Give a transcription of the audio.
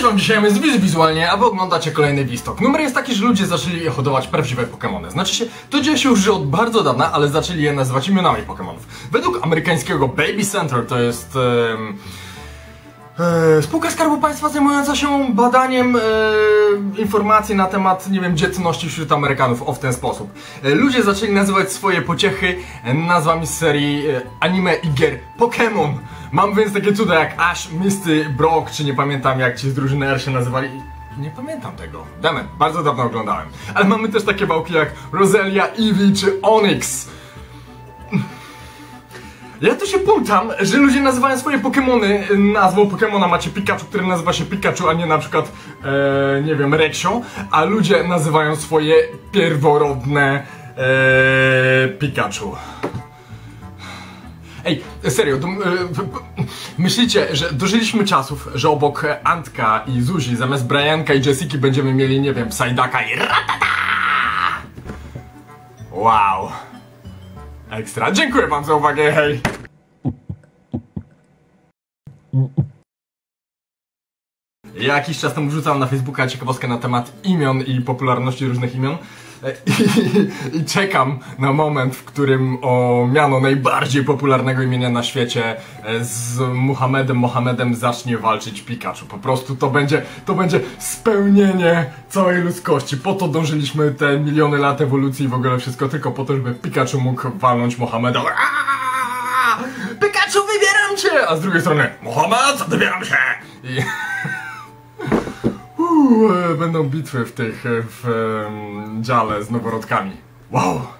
Cześć wam, dzisiaj jest Wiz wizualnie, a wy oglądacie kolejny WizzTok. Numer jest taki, że ludzie zaczęli hodowlać prawdziwe Pokémony. Znaczy się, to dzieje się już od bardzo dawna, ale zaczęli je nazywać imionami Pokémonów. Według amerykańskiego Baby Center, to jest spółka Skarbu Państwa zajmująca się badaniem informacji na temat, nie wiem, dzietności wśród Amerykanów, w ten sposób. Ludzie zaczęli nazywać swoje pociechy nazwami z serii anime i gier Pokémon. Mam więc takie cuda jak Ash, Misty, Brock, czy nie pamiętam jak ci z drużyny R się nazywali. Nie pamiętam tego. Dammit, bardzo dawno oglądałem. Ale mamy też takie bałki jak Roselia, Eevee czy Onyx. Ja tu się płutam, że ludzie nazywają swoje Pokemony nazwą Pokemona. Macie Pikachu, który nazywa się Pikachu, a nie na przykład, nie wiem, Reksio. A ludzie nazywają swoje pierworodne Pikachu. Ej, serio, to, myślicie, że dożyliśmy czasów, że obok Antka i Zuzi zamiast Brianka i Jessiki będziemy mieli, nie wiem, Psajdaka i Ratata? Wow. Ekstra. Dziękuję wam za uwagę, hej. Jakiś czas temu wrzucam na Facebooka ciekawostkę na temat imion i popularności różnych imion. I czekam na moment, w którym o miano najbardziej popularnego imienia na świecie z Mohamedem zacznie walczyć Pikachu. Po prostu to będzie spełnienie całej ludzkości. Po to dążyliśmy te miliony lat ewolucji i w ogóle wszystko tylko po to, żeby Pikachu mógł walnąć Mohameda. Pikachu, wybieram cię! A z drugiej strony Mohamed, wybieram się! I... będą bitwy w dziale z noworodkami. Wow!